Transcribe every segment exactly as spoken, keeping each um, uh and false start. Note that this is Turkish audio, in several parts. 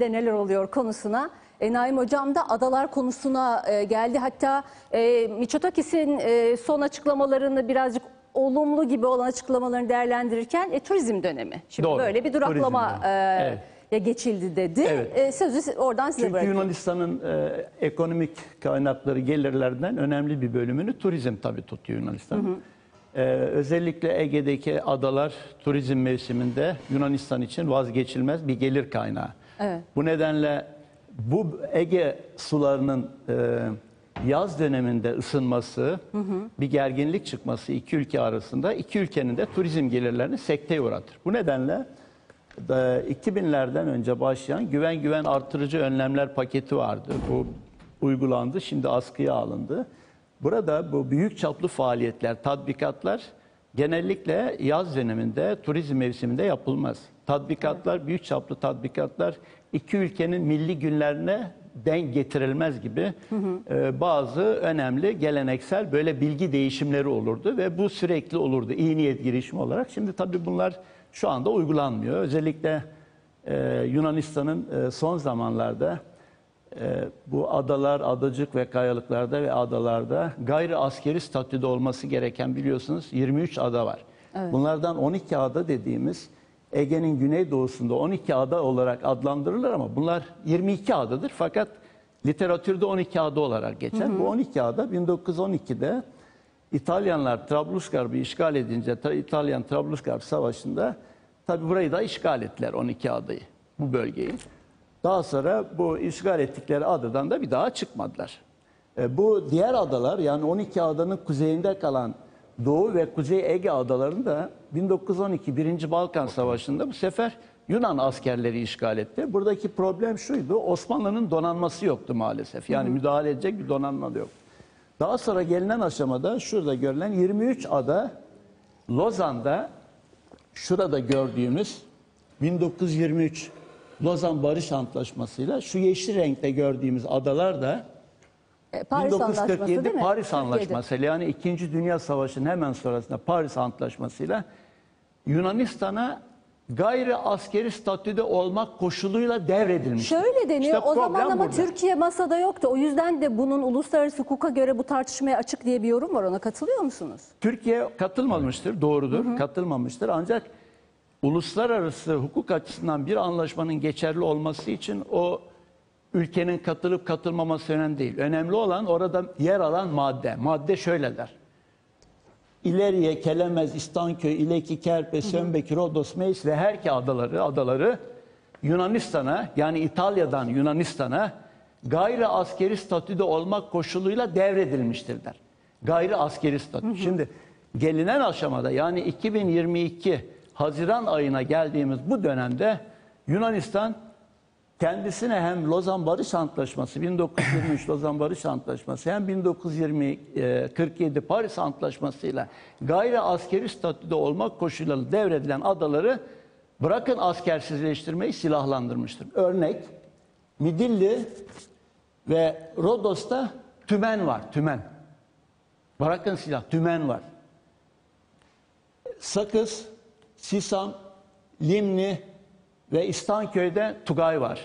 de neler oluyor konusuna. E, Naim Hocam da adalar konusuna e, geldi. Hatta e, Miçotakis'in e, son açıklamalarını birazcık olumlu gibi olan açıklamalarını değerlendirirken e, turizm dönemi. Şimdi doğru, böyle bir duraklama e, evet. geçildi dedi. Evet. E, sözü oradan size bırakıyorum. Çünkü Yunanistan'ın e, ekonomik kaynakları, gelirlerden önemli bir bölümünü turizm tabii tutuyor Yunanistan. Hı hı. Ee, özellikle Ege'deki adalar turizm mevsiminde Yunanistan için vazgeçilmez bir gelir kaynağı. Evet. Bu nedenle bu Ege sularının e, yaz döneminde ısınması, hı hı. bir gerginlik çıkması iki ülke arasında, iki ülkenin de turizm gelirlerini sekteye uğratır. Bu nedenle e, iki binlerden önce başlayan güven güven artırıcı önlemler paketi vardı. Bu uygulandı, şimdi askıya alındı. Burada bu büyük çaplı faaliyetler, tatbikatlar genellikle yaz döneminde, turizm mevsiminde yapılmaz. Tatbikatlar, evet. büyük çaplı tatbikatlar iki ülkenin milli günlerine denk getirilmez gibi hı hı. E, bazı önemli geleneksel böyle bilgi değişimleri olurdu ve bu sürekli olurdu iyi niyet girişimi olarak. Şimdi tabii bunlar şu anda uygulanmıyor. Özellikle e, Yunanistan'ın e, son zamanlarda... Ee, bu adalar, adacık ve kayalıklarda ve adalarda gayri askeri statüde olması gereken biliyorsunuz yirmi üç ada var. Evet. Bunlardan on iki ada dediğimiz Ege'nin güneydoğusunda on iki ada olarak adlandırılır ama bunlar yirmi iki adadır fakat literatürde on iki ada olarak geçer. Hı hı. Bu on iki ada bin dokuz yüz on iki'de İtalyanlar Trablusgarb'ı işgal edince İtalyan Trablusgarb Savaşı'nda tabi burayı da işgal ettiler, on iki adayı, bu bölgeyi. Daha sonra bu işgal ettikleri adadan da bir daha çıkmadılar. E, bu diğer adalar, yani on iki adanın kuzeyinde kalan Doğu ve Kuzey Ege adalarını da bin dokuz yüz on iki Birinci Balkan Savaşı'nda bu sefer Yunan askerleri işgal etti. Buradaki problem şuydu, Osmanlı'nın donanması yoktu maalesef. Yani Hı-hı. müdahale edecek bir donanma da yoktu. Daha sonra gelinen aşamada şurada görülen yirmi üç ada Lozan'da, şurada gördüğümüz bin dokuz yüz yirmi üç Lozan Barış Antlaşması'yla şu yeşil renkte gördüğümüz adalar da e, Paris bin dokuz yüz kırk yedi Paris Antlaşması ile, yani İkinci Dünya Savaşı'nın hemen sonrasında Paris Antlaşması'yla Yunanistan'a gayri askeri statüde olmak koşuluyla devredilmiş. Şöyle deniyor, işte o zaman ama burada Türkiye masada yoktu. O yüzden de bunun uluslararası hukuka göre bu tartışmaya açık diye bir yorum var. Ona katılıyor musunuz? Türkiye katılmamıştır, doğrudur. Hı hı. Katılmamıştır ancak uluslararası hukuk açısından bir anlaşmanın geçerli olması için o ülkenin katılıp katılmaması önemli değil. Önemli olan orada yer alan madde. Madde şöyle der: İleriye Kelemez, İstanköy, İleki, Kerpe, Sönbek, Rodos, Meis ve Herke adaları, adaları Yunanistan'a, yani İtalya'dan Yunanistan'a gayri askeri statüde olmak koşuluyla devredilmiştir der. Gayri askeri statü. Hı hı. Şimdi gelinen aşamada, yani iki bin yirmi iki Haziran ayına geldiğimiz bu dönemde Yunanistan kendisine hem Lozan Barış Antlaşması, bin dokuz yüz yirmi üç Lozan Barış Antlaşması, hem bin dokuz yüz kırk yedi Paris Antlaşması ile gayri askeri statüde olmak koşuluyla devredilen adaları bırakın askersizleştirmeyi, silahlandırmıştır. Örnek Midilli ve Rodos'ta tümen var, tümen. Bırakın silah, tümen var. Sakız, Sisam, Limni ve İstanköy'de Tugay var.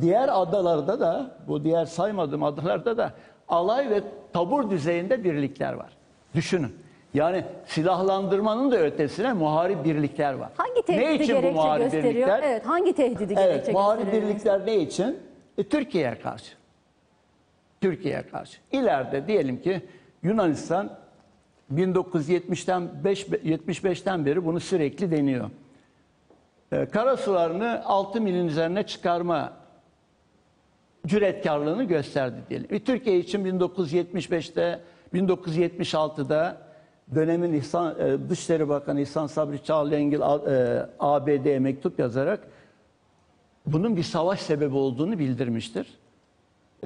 Diğer adalarda da, bu diğer saymadığım adalarda da alay ve tabur düzeyinde birlikler var. Düşünün. Yani silahlandırmanın da ötesine muharip birlikler var. Hangi tehdidi gerekçe gösteriyor? Evet, hangi tehdidi gerekçe gösteriyor? Evet, muharip birlikler ne için? E, Türkiye'ye karşı. Türkiye'ye karşı. İleride diyelim ki Yunanistan bin dokuz yüz yetmişten beri bunu sürekli deniyor. Ee, karasularını altı milin üzerine çıkarma cüretkarlığını gösterdi diyelim. E, Türkiye için bin dokuz yüz yetmiş beşte, bin dokuz yüz yetmiş altıda dönemin İhsan, e, Dışişleri Bakanı İhsan Sabri Çağlayangil e, A B D'ye mektup yazarak bunun bir savaş sebebi olduğunu bildirmiştir.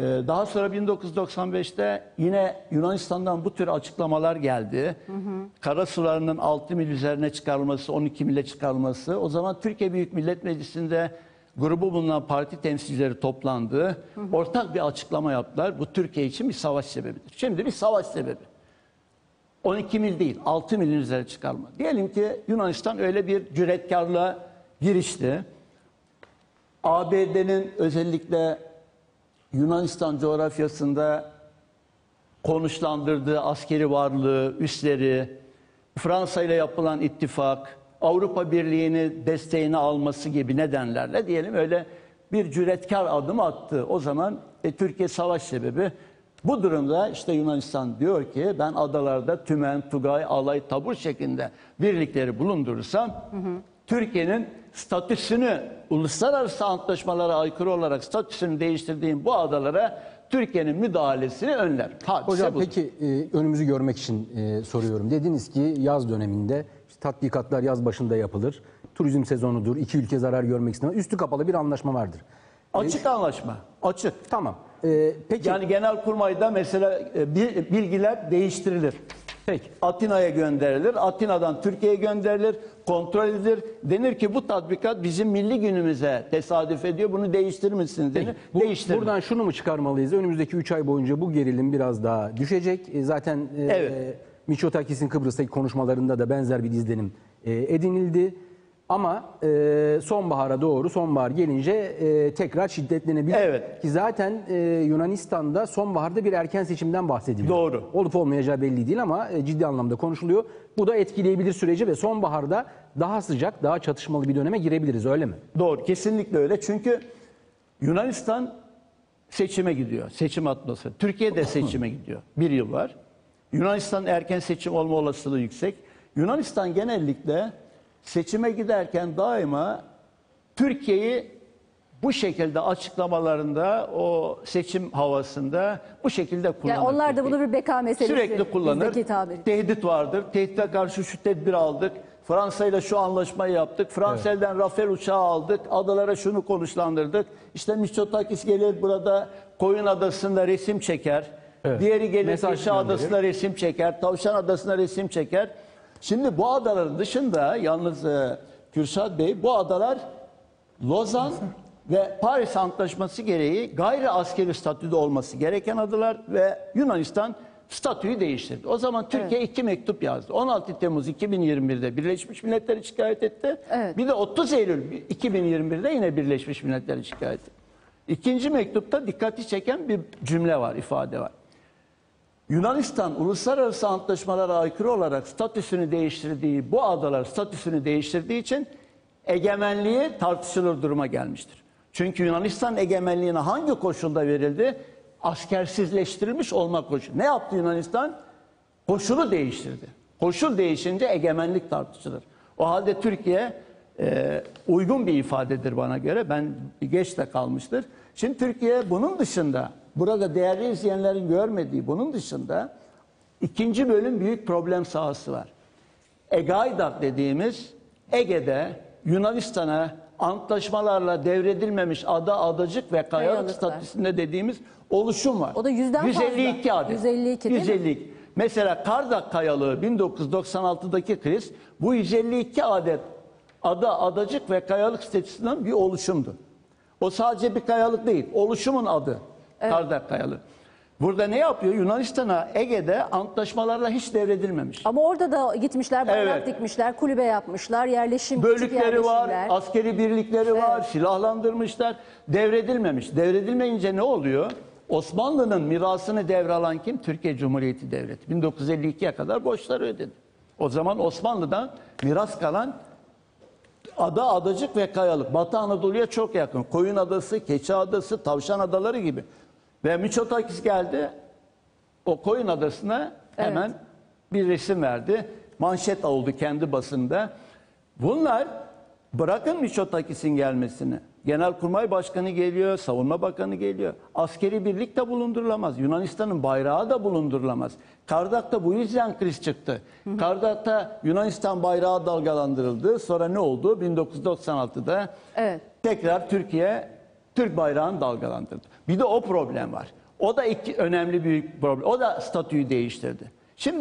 Daha sonra bin dokuz yüz doksan beşte yine Yunanistan'dan bu tür açıklamalar geldi. Hı hı. Karasularının altı mil üzerine çıkarılması, on iki mile çıkarılması. O zaman Türkiye Büyük Millet Meclisi'nde grubu bulunan parti temsilcileri toplandı. Hı hı. Ortak bir açıklama yaptılar. Bu Türkiye için bir savaş sebebidir. Şimdi bir savaş sebebi. on iki mil değil, altı milin üzerine çıkarma. Diyelim ki Yunanistan öyle bir cüretkarlığa girişti. A B D'nin özellikle Yunanistan coğrafyasında konuşlandırdığı askeri varlığı, üsleri, Fransa ile yapılan ittifak, Avrupa Birliği'ni desteğine alması gibi nedenlerle diyelim öyle bir cüretkar adım attı. O zaman e, Türkiye savaş sebebi. Bu durumda işte Yunanistan diyor ki ben adalarda tümen, tugay, alay, tabur şeklinde birlikleri bulundurursam Türkiye'nin statüsünü uluslararası antlaşmalara aykırı olarak statüsünü değiştirdiğim bu adalara Türkiye'nin müdahalesini önler. Hadise Hocam budur. Peki e, önümüzü görmek için e, soruyorum. Dediniz ki yaz döneminde işte, tatbikatlar yaz başında yapılır. Turizm sezonudur. İki ülke zarar görmek istemez. Üstü kapalı bir anlaşma vardır. Açık e, anlaşma. Açık. Tamam. E, peki. Yani Genelkurmay'da mesela e, bilgiler değiştirilir. Peki. Atina'ya gönderilir. Atina'dan Türkiye'ye gönderilir. Kontrol edilir. Denir ki bu tatbikat bizim milli günümüze tesadüf ediyor. Bunu değiştirmişsiniz denir. Bu, değiştirir. Buradan şunu mu çıkarmalıyız? Önümüzdeki üç ay boyunca bu gerilim biraz daha düşecek. E, zaten e, evet. e, Miçotakis'in Kıbrıs'taki konuşmalarında da benzer bir izlenim e, edinildi. Ama e, sonbahara doğru sonbahar gelince e, tekrar şiddetlenebilir. Evet. Ki zaten e, Yunanistan'da sonbaharda bir erken seçimden bahsediliyor. Doğru. Olup olmayacağı belli değil ama e, ciddi anlamda konuşuluyor. Bu da etkileyebilir süreci ve sonbaharda daha sıcak, daha çatışmalı bir döneme girebiliriz, öyle mi? Doğru, kesinlikle öyle. Çünkü Yunanistan seçime gidiyor, seçim atması. Türkiye de seçime gidiyor. Bir yıl var. Yunanistan'ın erken seçim olma olasılığı yüksek. Yunanistan genellikle seçime giderken daima Türkiye'yi bu şekilde açıklamalarında o seçim havasında bu şekilde kullanır. Yani onlar da bunu bir beka meselesi. Sürekli kullanır. Tehdit vardır. Tehdide karşı şu tedbir aldık. Fransa ile şu anlaşmayı yaptık. Fransa'dan evet. Rafael uçağı aldık. Adalara şunu konuşlandırdık. İşte Miçotakis gelir burada Koyun Adası'nda resim çeker. Evet. Diğeri gelir Keçi Adası'nda resim çeker. Tavşan Adası'nda resim çeker. Şimdi bu adaların dışında yalnız e, Kürşat Bey bu adalar Lozan ve Paris Antlaşması gereği gayri askeri statüde olması gereken adalar ve Yunanistan statüyü değiştirdi. O zaman Türkiye evet. iki mektup yazdı. on altı Temmuz iki bin yirmi bir'de Birleşmiş Milletler'e şikayet etti. Evet. Bir de otuz Eylül iki bin yirmi bir'de yine Birleşmiş Milletler'e şikayet etti. İkinci mektupta dikkati çeken bir cümle var, ifade var. Yunanistan uluslararası antlaşmalara aykırı olarak statüsünü değiştirdiği, bu adalar statüsünü değiştirdiği için egemenliği tartışılır duruma gelmiştir. Çünkü Yunanistan egemenliğine hangi koşulda verildi? Askersizleştirilmiş olma koşulu. Ne yaptı Yunanistan? Koşulu değiştirdi. Koşul değişince egemenlik tartışılır. O halde Türkiye e, uygun bir ifadedir bana göre. Ben geç de kalmıştır. Şimdi Türkiye bunun dışında... Burada değerli izleyenlerin görmediği bunun dışında ikinci bölüm büyük problem sahası var. Egaidak dediğimiz Ege'de Yunanistan'a antlaşmalarla devredilmemiş ada, adacık ve kayalık statüsünde dediğimiz oluşum var. O da yüzden yüz elli iki fazla. Adet. yüz elli iki. yüz elli iki. Mesela Kardak kayalığı bin dokuz yüz doksan altı'daki kriz bu yüz elli iki adet ada, adacık ve kayalık statüsünden bir oluşumdu. O sadece bir kayalık değil, oluşumun adı. Evet. Kardak kayalı. Burada ne yapıyor? Yunanistan'a Ege'de antlaşmalarla hiç devredilmemiş. Ama orada da gitmişler, bayrak evet. dikmişler, kulübe yapmışlar, yerleşim bölükleri var, askeri birlikleri evet. var, silahlandırmışlar, devredilmemiş. Devredilmeyince ne oluyor? Osmanlı'nın mirasını devralan kim? Türkiye Cumhuriyeti Devleti. bin dokuz yüz elli iki'ye kadar borçları ödedi. O zaman Osmanlı'dan miras kalan ada, adacık ve kayalık. Batı Anadolu'ya çok yakın. Koyun Adası, Keçi Adası, Tavşan Adaları gibi. Ve Miçotakis geldi, o Koyun Adası'na hemen evet. bir resim verdi. Manşet oldu kendi basında. Bunlar, bırakın Miçotakis'in gelmesini. Genelkurmay Başkanı geliyor, Savunma Bakanı geliyor. Askeri birlik de bulundurulamaz. Yunanistan'ın bayrağı da bulundurulamaz. Kardak'ta bu yüzden kriz çıktı. Kardak'ta Yunanistan bayrağı dalgalandırıldı. Sonra ne oldu? bin dokuz yüz doksan altı'da evet. tekrar Türkiye... Türk bayrağını dalgalandırdı. Bir de o problem var. O da iki önemli büyük problem. O da statüyü değiştirdi. Şimdi